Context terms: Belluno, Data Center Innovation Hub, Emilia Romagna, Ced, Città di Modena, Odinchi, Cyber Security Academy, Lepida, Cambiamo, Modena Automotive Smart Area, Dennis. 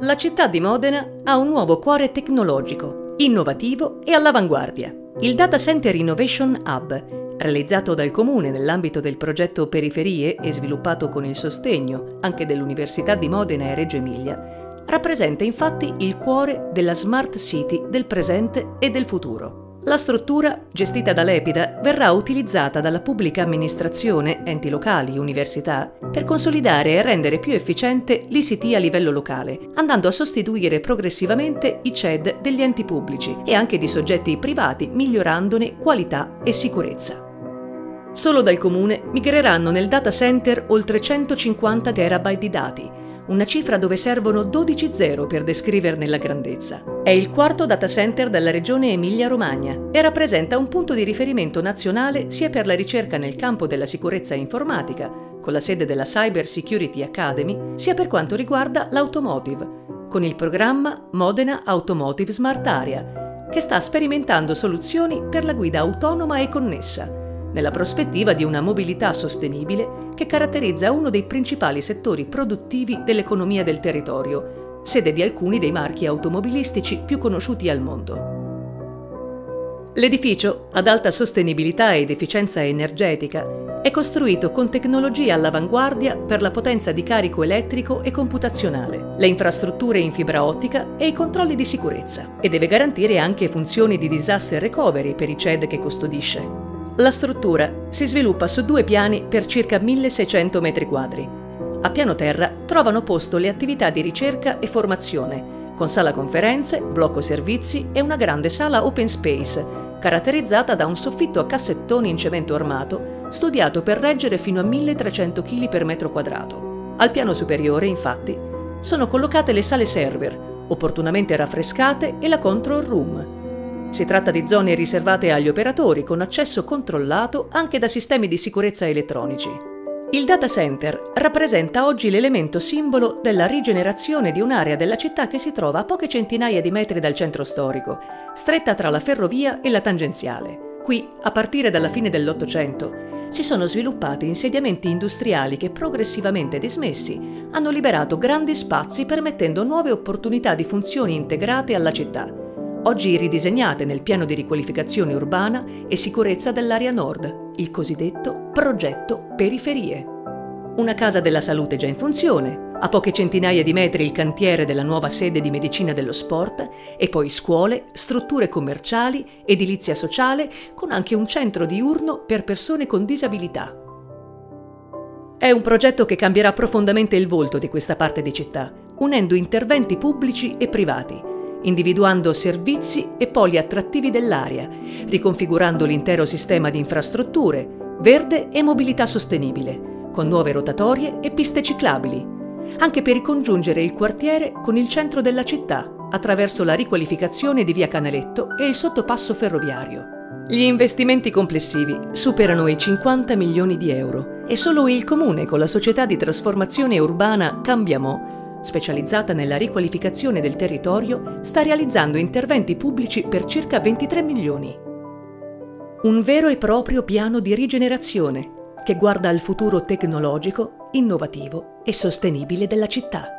La città di Modena ha un nuovo cuore tecnologico, innovativo e all'avanguardia. Il Data Center Innovation Hub, realizzato dal Comune nell'ambito del progetto Periferie e sviluppato con il sostegno anche dell'Università di Modena e Reggio Emilia, rappresenta infatti il cuore della Smart City del presente e del futuro. La struttura, gestita da Lepida, verrà utilizzata dalla pubblica amministrazione, enti locali, università, per consolidare e rendere più efficiente l'ICT a livello locale, andando a sostituire progressivamente i Ced degli enti pubblici e anche di soggetti privati, migliorandone qualità e sicurezza. Solo dal Comune migreranno nel data center oltre 150 terabyte di dati, una cifra dove servono 12 zero per descriverne la grandezza. È il quarto data center della regione Emilia Romagna e rappresenta un punto di riferimento nazionale sia per la ricerca nel campo della sicurezza informatica, con la sede della Cyber Security Academy, sia per quanto riguarda l'automotive, con il programma Modena Automotive Smart Area, che sta sperimentando soluzioni per la guida autonoma e connessa, nella prospettiva di una mobilità sostenibile che caratterizza uno dei principali settori produttivi dell'economia del territorio, sede di alcuni dei marchi automobilistici più conosciuti al mondo. L'edificio, ad alta sostenibilità ed efficienza energetica, è costruito con tecnologie all'avanguardia per la potenza di carico elettrico e computazionale, le infrastrutture in fibra ottica e i controlli di sicurezza, e deve garantire anche funzioni di disaster recovery per i CED che custodisce. La struttura si sviluppa su due piani per circa 1.600 metri quadri. A piano terra trovano posto le attività di ricerca e formazione, con sala conferenze, blocco servizi e una grande sala open space, caratterizzata da un soffitto a cassettoni in cemento armato, studiato per reggere fino a 1.300 kg per metro quadrato. Al piano superiore, infatti, sono collocate le sale server, opportunamente raffrescate, e la control room. Si tratta di zone riservate agli operatori con accesso controllato anche da sistemi di sicurezza elettronici. Il data center rappresenta oggi l'elemento simbolo della rigenerazione di un'area della città che si trova a poche centinaia di metri dal centro storico, stretta tra la ferrovia e la tangenziale. Qui, a partire dalla fine dell'Ottocento, si sono sviluppati insediamenti industriali che, progressivamente dismessi, hanno liberato grandi spazi permettendo nuove opportunità di funzioni integrate alla città, oggi ridisegnate nel piano di riqualificazione urbana e sicurezza dell'area nord, il cosiddetto progetto Periferie. Una casa della salute già in funzione, a poche centinaia di metri il cantiere della nuova sede di medicina dello sport e poi scuole, strutture commerciali, edilizia sociale, con anche un centro diurno per persone con disabilità. È un progetto che cambierà profondamente il volto di questa parte di città, unendo interventi pubblici e privati, individuando servizi e poli attrattivi dell'area, riconfigurando l'intero sistema di infrastrutture, verde e mobilità sostenibile, con nuove rotatorie e piste ciclabili, anche per ricongiungere il quartiere con il centro della città attraverso la riqualificazione di via Canaletto e il sottopasso ferroviario. Gli investimenti complessivi superano i 50 milioni di euro e solo il Comune, con la società di trasformazione urbana Cambiamo, specializzata nella riqualificazione del territorio, sta realizzando interventi pubblici per circa 23 milioni. Un vero e proprio piano di rigenerazione che guarda al futuro tecnologico, innovativo e sostenibile della città.